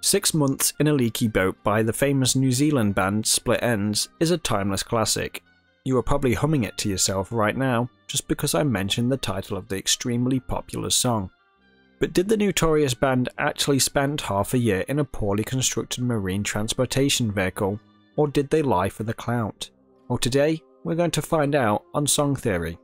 6 Months in a Leaky Boat by the famous New Zealand band Split Enz is a timeless classic. You are probably humming it to yourself right now, just because I mentioned the title of the extremely popular song. But did the notorious band actually spend half a year in a poorly constructed marine transportation vehicle, or did they lie for the clout? Well, today, we're going to find out on Song Theory.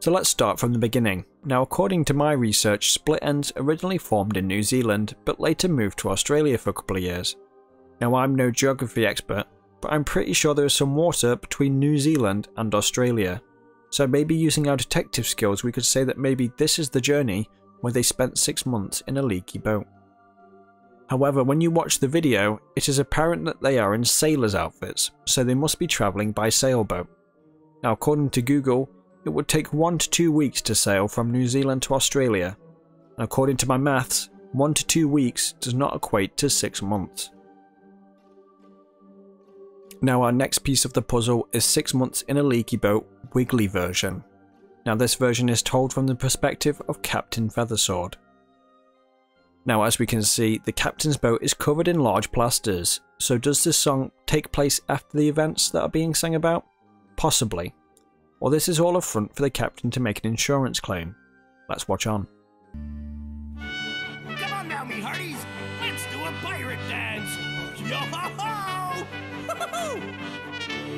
So let's start from the beginning. Now, according to my research, Split Enz originally formed in New Zealand, but later moved to Australia for a couple of years. Now, I'm no geography expert, but I'm pretty sure there is some water between New Zealand and Australia. So maybe using our detective skills, we could say that maybe this is the journey where they spent 6 months in a leaky boat. However, when you watch the video, it is apparent that they are in sailors' outfits, so they must be travelling by sailboat. Now, according to Google, it would take 1 to 2 weeks to sail from New Zealand to Australia, and according to my maths, 1 to 2 weeks does not equate to 6 months. Now, our next piece of the puzzle is 6 months in a leaky boat, Wiggly version. Now, this version is told from the perspective of Captain Feathersword. Now, as we can see, the captain's boat is covered in large plasters, so does this song take place after the events that are being sung about? Possibly. Or this is all a front for the captain to make an insurance claim. Let's watch on. Come on now, me hearties! Let's do a pirate dance! Yo-ho-ho! Ho-ho-ho!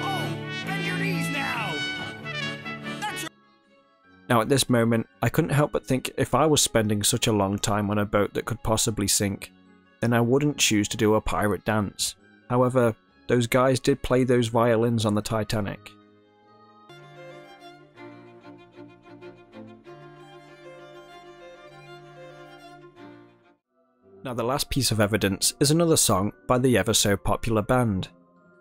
Oh, bend your knees now! That's your... Now, at this moment, I couldn't help but think if I was spending such a long time on a boat that could possibly sink, then I wouldn't choose to do a pirate dance. However, those guys did play those violins on the Titanic. Now, the last piece of evidence is another song by the ever so popular band.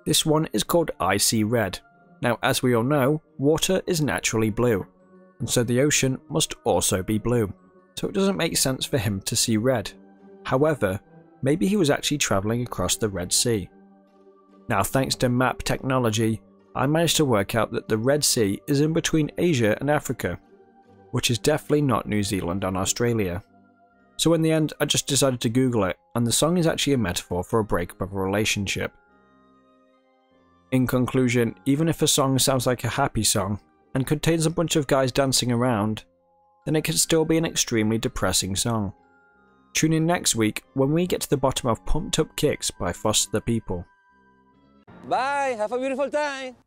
This one is called I See Red. Now, as we all know, water is naturally blue, and so the ocean must also be blue, so it doesn't make sense for him to see red. However, maybe he was actually travelling across the Red Sea. Now, thanks to map technology, I managed to work out that the Red Sea is in between Asia and Africa, which is definitely not New Zealand and Australia. So in the end, I just decided to Google it, and the song is actually a metaphor for a breakup of a relationship. In conclusion, even if a song sounds like a happy song, and contains a bunch of guys dancing around, then it can still be an extremely depressing song. Tune in next week when we get to the bottom of Pumped Up Kicks by Foster the People. Bye, have a beautiful time!